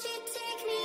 Won't you take me?